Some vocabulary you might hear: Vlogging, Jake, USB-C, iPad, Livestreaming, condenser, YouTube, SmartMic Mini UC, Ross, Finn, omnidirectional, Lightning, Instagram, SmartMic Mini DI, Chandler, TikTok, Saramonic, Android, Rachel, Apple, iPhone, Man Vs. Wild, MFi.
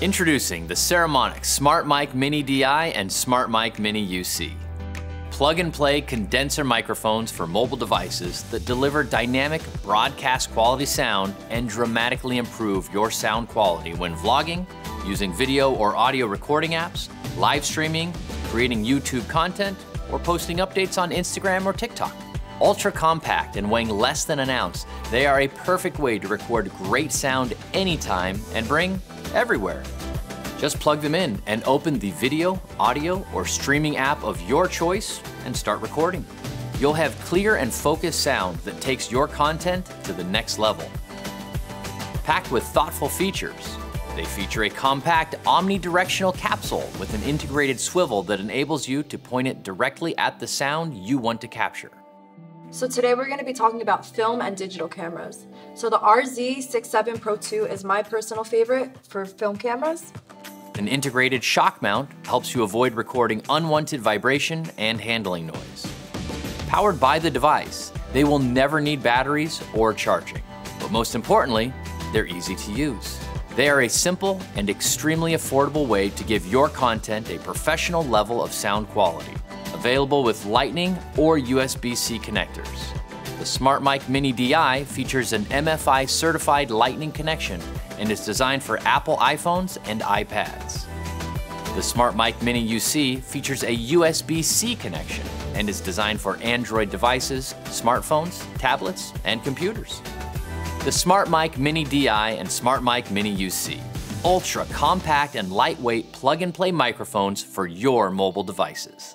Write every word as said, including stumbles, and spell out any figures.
Introducing the Saramonic SmartMic Mini D I and SmartMic Mini U C. Plug-and-play condenser microphones for mobile devices that deliver dynamic, broadcast-quality sound and dramatically improve your sound quality when vlogging, using video or audio recording apps, live streaming, creating YouTube content, or posting updates on Instagram or TikTok. Ultra-compact and weighing less than an ounce, they are a perfect way to record great sound anytime and bring everywhere. Just plug them in and open the video, audio, or streaming app of your choice and start recording. You'll have clear and focused sound that takes your content to the next level. Packed with thoughtful features, they feature a compact omnidirectional capsule with an integrated swivel that enables you to point it directly at the sound you want to capture. So today we're going to be talking about film and digital cameras. So the R Z sixty-seven Pro two is my personal favorite for film cameras. An integrated shock mount helps you avoid recording unwanted vibration and handling noise. Powered by the device, they will never need batteries or charging. But most importantly, they're easy to use. They are a simple and extremely affordable way to give your content a professional level of sound quality. Available with Lightning or U S B C connectors. The SmartMic Mini D I features an M F I certified Lightning connection and is designed for Apple iPhones and iPads. The SmartMic Mini U C features a U S B C connection and is designed for Android devices, smartphones, tablets, and computers. The SmartMic Mini D I and SmartMic Mini U C, ultra compact and lightweight plug-and-play microphones for your mobile devices.